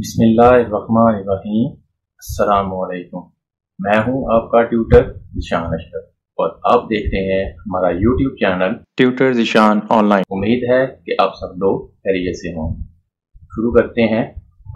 बिस्मिल्लाहिर्रहमानिर्रहीम, अस्सलामुअलैकुम। मैं हूं आपका ट्यूटर ज़ीशान अशरफ और आप देख रहे हैं हमारा YouTube channel tutor Zeeshan online. उम्मीद है कि आप सब लोग खैरियत से हों। शुरू करते हैं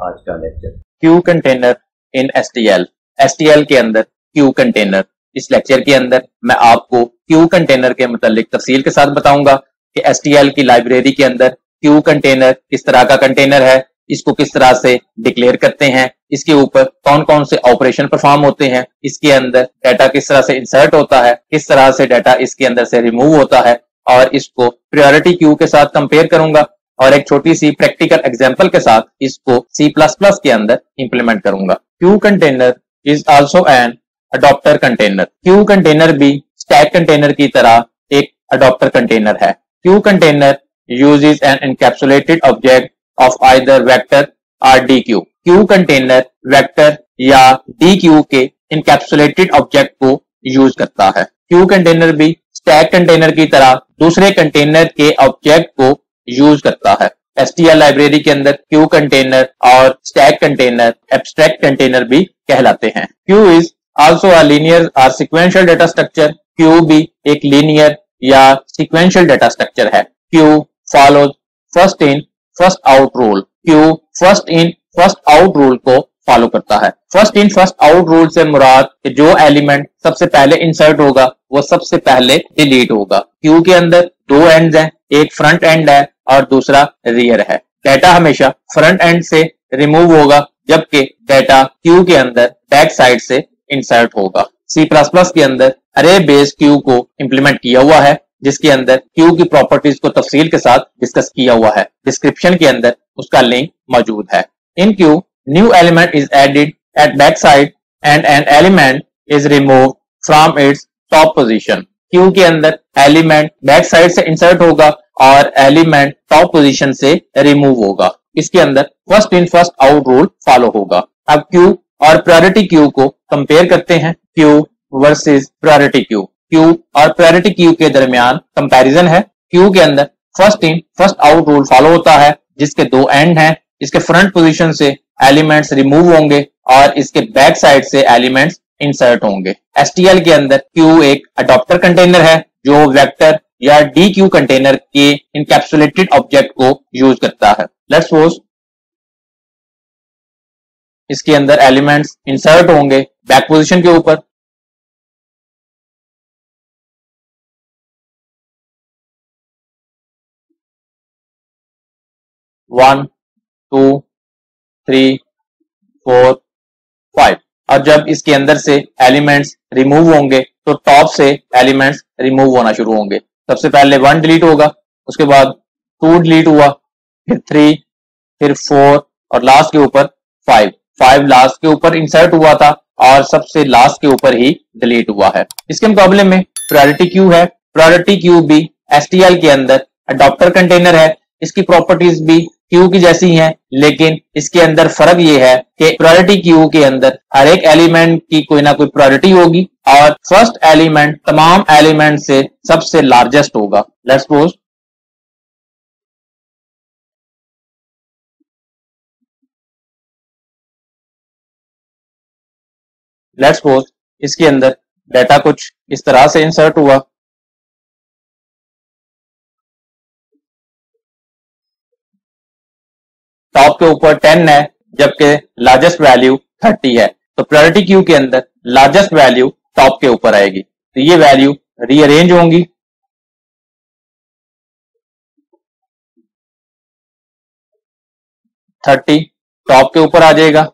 आज का lecture, queue container in STL. STL के अंदर क्यू कंटेनर। इस लेक्चर के अंदर मैं आपको क्यू कंटेनर के मतलब तफसील के साथ बताऊंगा कि एसटीएल की लाइब्रेरी के अंदर क्यू कंटेनर किस तरह का कंटेनर है, इसको किस तरह से डिक्लेयर करते हैं, इसके ऊपर कौन कौन से ऑपरेशन परफॉर्म होते हैं, इसके अंदर डाटा किस तरह से इंसर्ट होता है, किस तरह से डाटा इसके अंदर से रिमूव होता है, और इसको प्रायोरिटी क्यू के साथ कंपेयर करूंगा और एक छोटी सी प्रैक्टिकल एग्जांपल के साथ इसको C++ के अंदर इंप्लीमेंट करूंगा। Queue container is also an adapter container. Queue container भी स्टैक कंटेनर की तरह एक अडॉप्टर कंटेनर है। Queue container uses an encapsulated object of either vector or DQ। Queue container vector या DQ के इनकैप्सुलेटेड ऑब्जेक्ट को use करता है। क्यू कंटेनर भी स्टैक कंटेनर की तरह दूसरे कंटेनर के ऑब्जेक्ट को यूज करता है। STL लाइब्रेरी के अंदर क्यू कंटेनर और स्टैक कंटेनर एब्स्ट्रैक्ट कंटेनर भी कहलाते हैं। Queue is also a linear or sequential data structure. Queue भी एक लीनियर या सिक्वेंशियल डाटा स्ट्रक्चर है। Queue follows first in first out rule. Queue first in first out rule को follow करता है। First in first out rule से मुराद जो एलिमेंट सबसे पहले इंसर्ट होगा वो सबसे पहले डिलीट होगा। क्यू के अंदर दो एंड्स हैं, एक फ्रंट एंड है और दूसरा रियर है। डाटा हमेशा फ्रंट एंड से रिमूव होगा जबकि डाटा क्यू के अंदर बैक साइड से इंसर्ट होगा। C++ के अंदर अरे बेस क्यू को इम्प्लीमेंट किया हुआ है जिसके अंदर क्यू की प्रॉपर्टीज को तफसील के साथ डिस्कस किया हुआ है। डिस्क्रिप्शन के अंदर उसका लिंक मौजूद है। In queue new element is added at back side and an element is removed from its top position. Queue के अंदर एलिमेंट बैक साइड से इंसर्ट होगा और एलिमेंट टॉप पोजीशन से रिमूव होगा। इसके अंदर first in first out rule follow होगा। अब क्यू और प्रायोरिटी क्यू को कंपेयर करते हैं। Queue versus priority queue. Queue और प्रायोरिटी क्यू के दरमियान कंपैरिजन है। क्यू के अंदर first in first out rule follow होता है जिसके दो एंड हैं। इसके फ्रंट पोजीशन से एलिमेंट्स रिमूव होंगे और इसके बैक साइड से एलिमेंट्स इंसर्ट होंगे। एसटीएल के अंदर क्यू एक अडॉप्टर कंटेनर है जो वेक्टर या DQ कंटेनर के इनकैप्सुलेटेड ऑब्जेक्ट को यूज करता है। लेट्स सपोज इसके अंदर एलिमेंट्स इंसर्ट होंगे बैक पोजीशन के ऊपर। One, two, three, four, five. और जब इसके अंदर से एलिमेंट्स रिमूव होंगे तो टॉप से एलिमेंट्स रिमूव होना शुरू होंगे। सबसे पहले 1 डिलीट होगा, उसके बाद 2 डिलीट हुआ, फिर 3, फिर 4 और लास्ट के ऊपर 5 लास्ट के ऊपर इंसर्ट हुआ था और सबसे लास्ट के ऊपर ही डिलीट हुआ है। इसके मुकाबले में प्रायोरिटी क्यू है। प्रायोरिटी क्यू भी एसटीएल के अंदर अडॉप्टर कंटेनर है। इसकी प्रॉपर्टीज भी क्यू की जैसी हैं, लेकिन इसके अंदर फर्क ये है कि प्रायोरिटी क्यू के अंदर हर एक एलिमेंट की कोई ना कोई प्रायोरिटी होगी और फर्स्ट एलिमेंट तमाम एलिमेंट से सबसे लार्जेस्ट होगा। लेट्स सपोज इसके अंदर डाटा कुछ इस तरह से इंसर्ट हुआ। टॉप के ऊपर 10 है जबकि लार्जेस्ट वैल्यू 30 है। तो प्रायोरिटी क्यू के अंदर लार्जेस्ट वैल्यू टॉप के ऊपर आएगी, तो ये वैल्यू रीअरेंज होंगी। थर्टी टॉप के ऊपर आ जाएगा,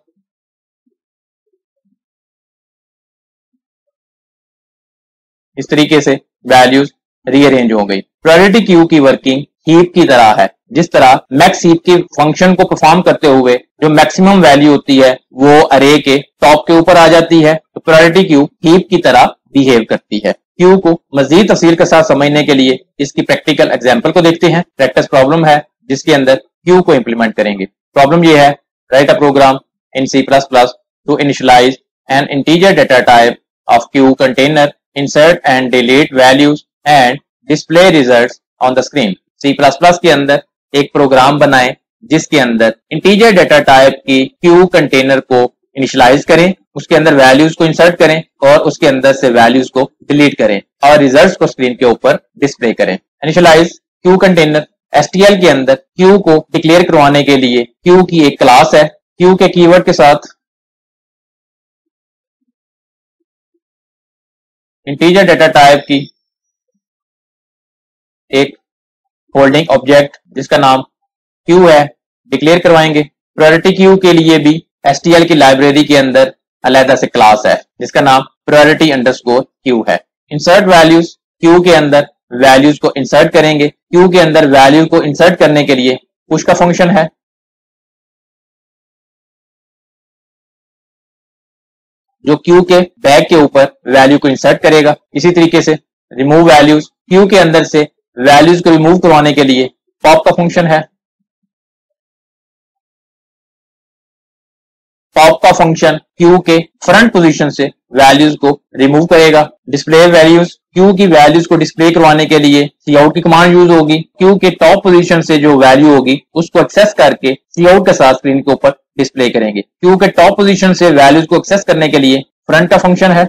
इस तरीके से वैल्यूज रीअरेंज हो गई। प्रायोरिटी क्यू की वर्किंग हीप की तरह है। जिस तरह मैक्स हीप के फंक्शन को परफॉर्म करते हुए जो मैक्सिमम वैल्यू होती है वो अरे के टॉप के ऊपर आ जाती है, तो प्रायोरिटी क्यू हीप की तरह बिहेव करती है। क्यू को मजीद तफसील के साथ समझने के लिए इसकी प्रैक्टिकल एग्जांपल को देखते हैं। प्रैक्टिस प्रॉब्लम है जिसके अंदर क्यू को इम्प्लीमेंट करेंगे। प्रॉब्लम यह है, write a program in C++ to initialize an integer data type of queue container, insert and delete values and display result on the screen. C++ के अंदर एक प्रोग्राम बनाएं जिसके अंदर इंटीजर डाटा टाइप की क्यू कंटेनर को initialize करें, उसके अंदर वैल्यूज को इंसर्ट करें और उसके अंदर से वैल्यूज को डिलीट करें और रिजल्ट्स को स्क्रीन के ऊपर डिस्प्ले करें। इनिशियलाइज क्यू कंटेनर एसटीएल के अंदर क्यू को डिक्लेयर करवाने के लिए क्यू की एक क्लास है, क्यू के कीवर्ड के साथ इंटीजर डाटा टाइप की एक होल्डिंग ऑब्जेक्ट जिसका नाम क्यू है डिक्लेयर करवाएंगे। प्रायोरिटी क्यू के लिए भी एसटीएल की लाइब्रेरी के अंदर अलग से क्लास है जिसका नाम प्रायोरिटी अंडरस्कोर क्यू है। इंसर्ट वैल्यूज क्यू के अंदर वैल्यूज को इंसर्ट करेंगे। क्यू के अंदर वैल्यू को इंसर्ट करने के लिए पुश का फंक्शन है, जो क्यू के बैग के ऊपर वैल्यू को इंसर्ट करेगा। इसी तरीके से रिमूव वैल्यूज, क्यू के अंदर से वैल्यूज को रिमूव करवाने के लिए पॉप का फंक्शन है। पॉप का फंक्शन क्यू के फ्रंट पोजीशन से वैल्यूज को रिमूव करेगा। डिस्प्ले वैल्यूज, क्यू की वैल्यूज को डिस्प्ले करवाने के लिए cout की कमांड यूज होगी। क्यू के टॉप पोजीशन से जो वैल्यू होगी उसको एक्सेस करके cout के साथ स्क्रीन के ऊपर डिस्प्ले करेंगे। क्यू के टॉप पोजीशन से वैल्यूज को एक्सेस करने के लिए फ्रंट का फंक्शन है,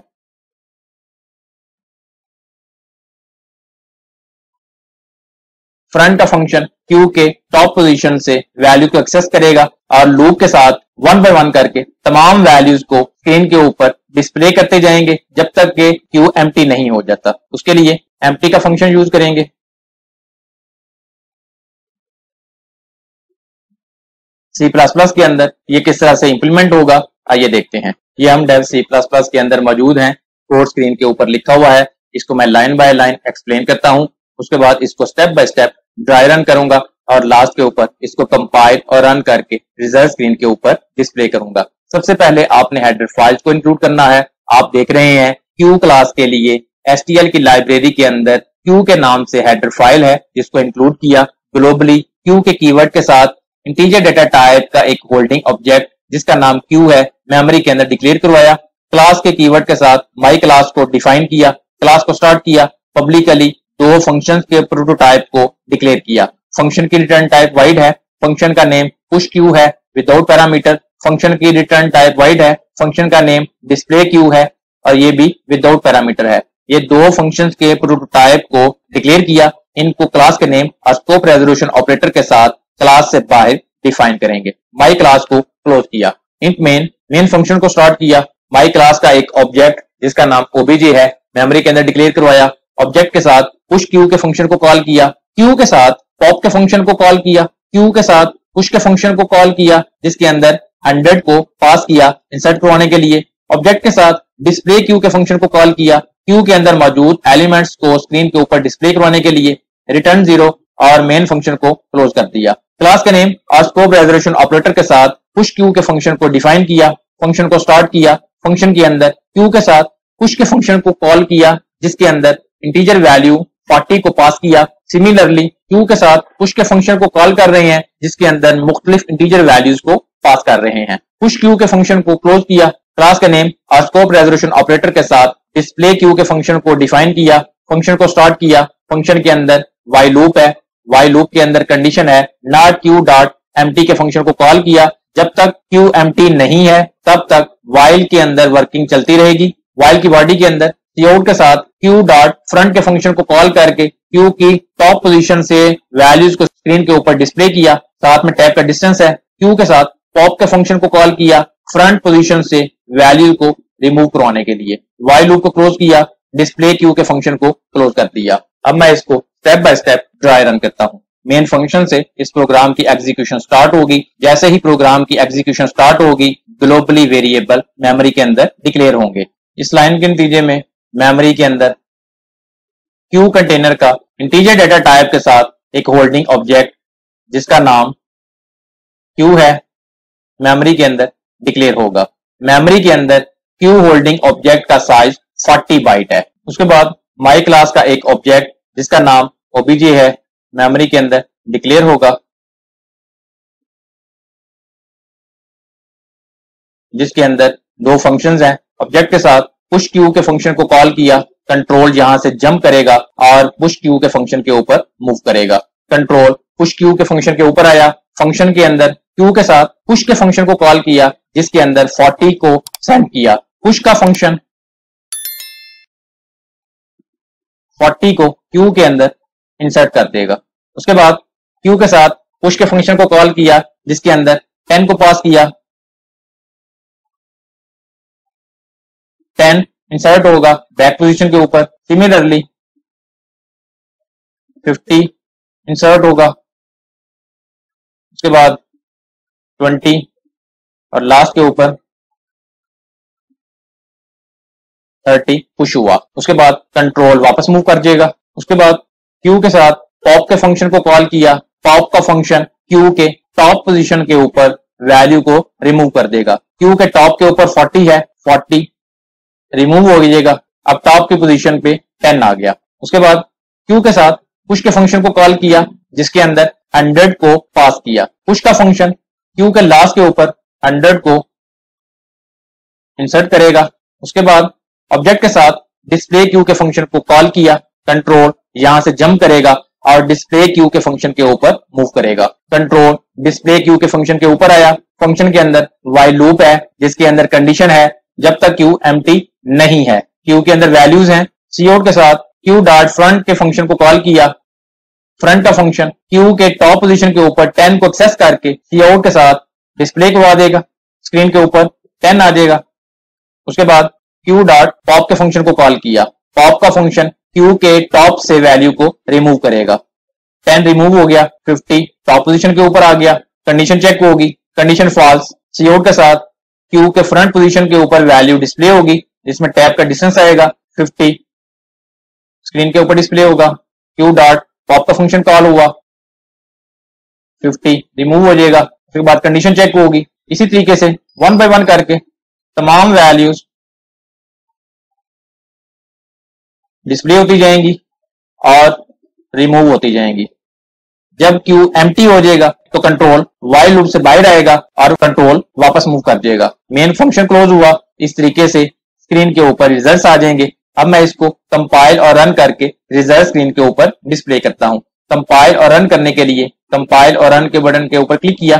फ्रंट का फंक्शन क्यू के टॉप पोजीशन से वैल्यू को एक्सेस करेगा और लूप के साथ 1 by 1 करके तमाम वैल्यूज को स्क्रीन के ऊपर डिस्प्ले करते जाएंगे जब तक के क्यू एम्प्टी नहीं हो जाता। उसके लिए एम्प्टी का फंक्शन यूज करेंगे। C++ के अंदर ये किस तरह से इंप्लीमेंट होगा आइए देखते हैं। ये हम डेव C++ के अंदर मौजूद हैं, कोड स्क्रीन के ऊपर लिखा हुआ है। इसको मैं लाइन बाय लाइन एक्सप्लेन करता हूं, उसके बाद इसको step by step dry run करूंगा और लास्ट के ऊपर इसको कंपाइल और रन करके रिजल्ट स्क्रीन के ऊपर डिस्प्ले करूंगा। सबसे पहले आपने हेडर फाइल्स को इंक्लूड करना है। आप देख रहे हैं क्यू क्लास के लिए एसटीएल की लाइब्रेरी के अंदर क्यू के नाम से हेडर फाइल है जिसको इंक्लूड किया। ग्लोबली क्यू के कीवर्ड के साथ इंटीजर डाटा टाइप का एक होल्डिंग ऑब्जेक्ट जिसका नाम क्यू है मेमोरी के अंदर डिक्लेयर करवाया। क्लास के कीवर्ड के साथ माई क्लास को डिफाइन किया, क्लास को स्टार्ट किया। पब्लिकली 2 फंक्शंस के प्रोटोटाइप को डिक्लेयर किया। फंक्शन की रिटर्न टाइप वाइड है, फंक्शन का नेम पुश क्यू है विदाउट पैरामीटर। फंक्शन की रिटर्न टाइप वाइड है, फंक्शन का नेम डिस्प्ले क्यू है और ये भी विदाउट पैरामीटर है। ये 2 फंक्शंस के प्रोटोटाइप को डिक्लेयर किया। इनको क्लास के नेम और स्कोप रेजोल्यूशन ऑपरेटर के साथ क्लास से बाहर डिफाइन करेंगे। माई क्लास को क्लोज किया। इंट मेन फंक्शन को स्टार्ट किया। माई क्लास का एक ऑब्जेक्ट जिसका नाम ओबीजे है मेमोरी के अंदर डिक्लेयर करवाया। ऑब्जेक्ट के साथ पुश क्यू के फंक्शन को कॉल किया। क्यू के साथ पॉप के फंक्शन को कॉल किया। क्यू के साथ पुश के फंक्शन को कॉल किया जिसके अंदर 100 को पास किया इंसर्ट करवाने के लिए। ऑब्जेक्ट के साथ डिस्प्ले क्यू के फंक्शन को कॉल किया, क्यू के अंदर मौजूद एलिमेंट्स को स्क्रीन के ऊपर डिस्प्ले करवाने के लिए। रिटर्न 0 और मेन फंक्शन को क्लोज कर दिया। क्लास का नेम और स्कोप रेजोल्यूशन ऑपरेटर के साथ पुश क्यू के फंक्शन को डिफाइन किया। फंक्शन को स्टार्ट किया। फंक्शन के अंदर क्यू के साथ पुश के फंक्शन को कॉल किया जिसके अंदर इंटीजर वैल्यू 40 को पास किया। सिमिलरली क्यू के साथ पुश के फंक्शन को कॉल कर रहे हैं जिसके अंदर मुख्तलिफ इंटीजर वैल्यूज को पास कर रहे हैं। पुश क्यू के फंक्शन को क्लोज किया। क्लास का नेम और स्कोप रेजोल्यूशन ऑपरेटर के साथ डिस्प्ले क्यू के फंक्शन को डिफाइन किया। फंक्शन को स्टार्ट किया। फंक्शन के अंदर वाई लूप है, वाई लूप के अंदर कंडीशन है नॉट क्यू डॉट एम्प्टी के फंक्शन को कॉल किया। जब तक क्यू एम्प्टी नहीं है तब तक वाइल के अंदर वर्किंग चलती रहेगी। वाइल की बॉडी के अंदर cout के साथ क्यू डॉट फ्रंट के फंक्शन को कॉल करके क्यू की टॉप पोजीशन से वैल्यूज को स्क्रीन के ऊपर डिस्प्ले किया। साथ में टैब का डिस्टेंस है। क्यू के साथ पॉप के फंक्शन को कॉल किया फ्रंट पोजीशन से वैल्यू को रिमूव करवाने के लिए। व्हाइल लूप को क्लोज किया। डिस्प्ले क्यू के फंक्शन को क्लोज कर दिया। अब मैं इसको step by step dry run करता हूँ। मेन फंक्शन से इस प्रोग्राम की एग्जीक्यूशन स्टार्ट होगी। जैसे ही प्रोग्राम की एग्जीक्यूशन स्टार्ट होगी ग्लोबली वेरिएबल मेमोरी के अंदर डिक्लेयर होंगे। इस लाइन के नतीजे में मेमोरी के अंदर क्यू कंटेनर का इंटीजर डाटा टाइप के साथ एक होल्डिंग ऑब्जेक्ट जिसका नाम क्यू है मेमोरी के अंदर डिक्लेयर होगा। मेमोरी के अंदर क्यू होल्डिंग ऑब्जेक्ट का साइज 40 बाइट है। उसके बाद माई क्लास का एक ऑब्जेक्ट जिसका नाम ओबीजे है मेमोरी के अंदर डिक्लेयर होगा जिसके अंदर 2 फंक्शंस हैं। ऑब्जेक्ट के साथ पुश क्यू के फंक्शन को कॉल किया। कंट्रोल यहां से जंप करेगा और पुश क्यू के फंक्शन के ऊपर मूव करेगा। कंट्रोल पुश क्यू के फंक्शन के ऊपर आया। फंक्शन के अंदर क्यू के साथ पुश के फंक्शन को कॉल किया जिसके अंदर 40 को सेंड किया। पुश का फंक्शन 40 को क्यू के अंदर इंसर्ट कर देगा। उसके बाद क्यू के साथ पुश के फंक्शन को कॉल किया जिसके अंदर 10 को पास किया, 10 इंसर्ट होगा बैक पोजीशन के ऊपर। सिमिलरली 50 इंसर्ट होगा, उसके बाद 20 और लास्ट के ऊपर 30 पुश हुआ। उसके बाद कंट्रोल वापस मूव कर जाएगा। उसके बाद क्यू के साथ पॉप के फंक्शन को कॉल किया, पॉप का फंक्शन क्यू के टॉप पोजीशन के ऊपर वैल्यू को रिमूव कर देगा। क्यू के टॉप के ऊपर 40 है, 40 रिमूव हो जाएगा, अब टॉप की पोजीशन पे 10 आ गया। उसके बाद क्यू के साथ पुश के फंक्शन को कॉल किया जिसके अंदर 100 को पास किया। पुश का फंक्शन क्यू के लास्ट के ऊपर 100 को इंसर्ट करेगा। उसके बाद ऑब्जेक्ट के साथ डिस्प्ले क्यू के फंक्शन को कॉल किया, कंट्रोल यहां से जंप करेगा और डिस्प्ले क्यू के फंक्शन के ऊपर मूव करेगा। कंट्रोल डिस्प्ले क्यू के फंक्शन के ऊपर आया। फंक्शन के अंदर व्हाइल लूप है जिसके अंदर कंडीशन है जब तक क्यू एम्प्टी नहीं है, क्यू के अंदर वैल्यूज हैं। सीओ के साथ क्यू डॉट फ्रंट के फंक्शन को कॉल किया, फ्रंट का फंक्शन क्यू के टॉप पोजीशन के ऊपर 10 को एक्सेस करके सीआउट के साथ डिस्प्ले को आ देगा, स्क्रीन के ऊपर 10 आ जाएगा। उसके बाद क्यू डॉट पॉप के फंक्शन को कॉल किया, पॉप का फंक्शन क्यू के टॉप से वैल्यू को रिमूव करेगा। 10 रिमूव हो गया, 50 टॉप पोजीशन के ऊपर आ गया। कंडीशन चेक होगी, कंडीशन फॉल्स। सीआउट के साथ क्यू के फ्रंट पोजीशन के ऊपर वैल्यू डिस्प्ले होगी जिसमें टैब का डिस्टेंस आएगा 50, स्क्रीन के ऊपर डिस्प्ले होगा। क्यू डॉट पॉप का फंक्शन कॉल हुआ, 50 रिमूव हो जाएगा। उसके बाद कंडीशन चेक होगी। इसी तरीके से 1 by 1 करके तमाम वैल्यूज डिस्प्ले होती जाएंगी और रिमूव होती जाएंगी। जब क्यू एम्प्टी हो जाएगा तो कंट्रोल व्हाइल लूप से बाहर आएगा और कंट्रोल वापस मूव कर जाएगा। मेन फंक्शन क्लोज हुआ। इस तरीके से स्क्रीन के ऊपर रिजल्ट्स आ जाएंगे। अब मैं इसको कंपाइल और रन करके रिजल्ट स्क्रीन के ऊपर डिस्प्ले करता हूं। कंपाइल और रन करने के लिए कंपाइल और रन के बटन के ऊपर क्लिक किया।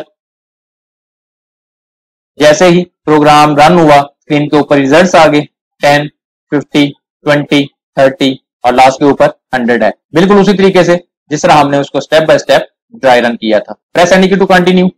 जैसे ही प्रोग्राम रन हुआ स्क्रीन के ऊपर रिजल्ट्स आ गए, 10, 50, 20, 30 और लास्ट के ऊपर 100 है। बिल्कुल उसी तरीके से जिस तरह हमने उसको step by step dry run किया था। Press and key to continue.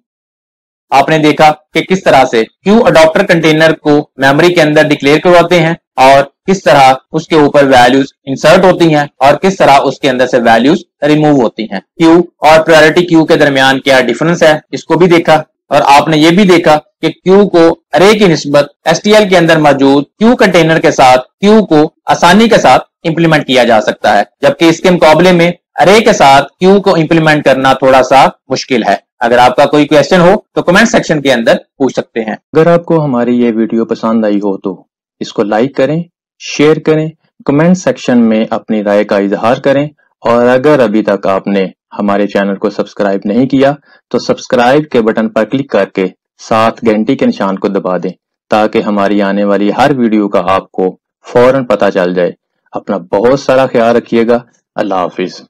आपने देखा कि किस तरह से क्यू अडॉप्टर कंटेनर को मेमोरी के अंदर डिक्लेयर करवाते हैं और किस तरह उसके ऊपर वैल्यूज इंसर्ट होती हैं और किस तरह उसके अंदर से वैल्यूज रिमूव होती हैं। क्यू और प्रायोरिटी क्यू के दरमियान क्या डिफरेंस है इसको भी देखा, और आपने ये भी देखा कि क्यू को अरे की निस्बत एसटीएल के अंदर मौजूद क्यू कंटेनर के साथ क्यू को आसानी के साथ इंप्लीमेंट किया जा सकता है, जबकि इसके मुकाबले में अरे के साथ क्यू को इंप्लीमेंट करना थोड़ा सा मुश्किल है। अगर आपका कोई क्वेश्चन हो तो कमेंट सेक्शन के अंदर पूछ सकते हैं। अगर आपको हमारी ये वीडियो पसंद आई हो तो इसको लाइक करें, शेयर करें, कमेंट सेक्शन में अपनी राय का इजहार करें, और अगर अभी तक आपने हमारे चैनल को सब्सक्राइब नहीं किया तो सब्सक्राइब के बटन पर क्लिक करके साथ घंटी के निशान को दबा दें ताकि हमारी आने वाली हर वीडियो का आपको फौरन पता चल जाए। अपना बहुत सारा ख्याल रखिएगा। अल्लाह हाफिज।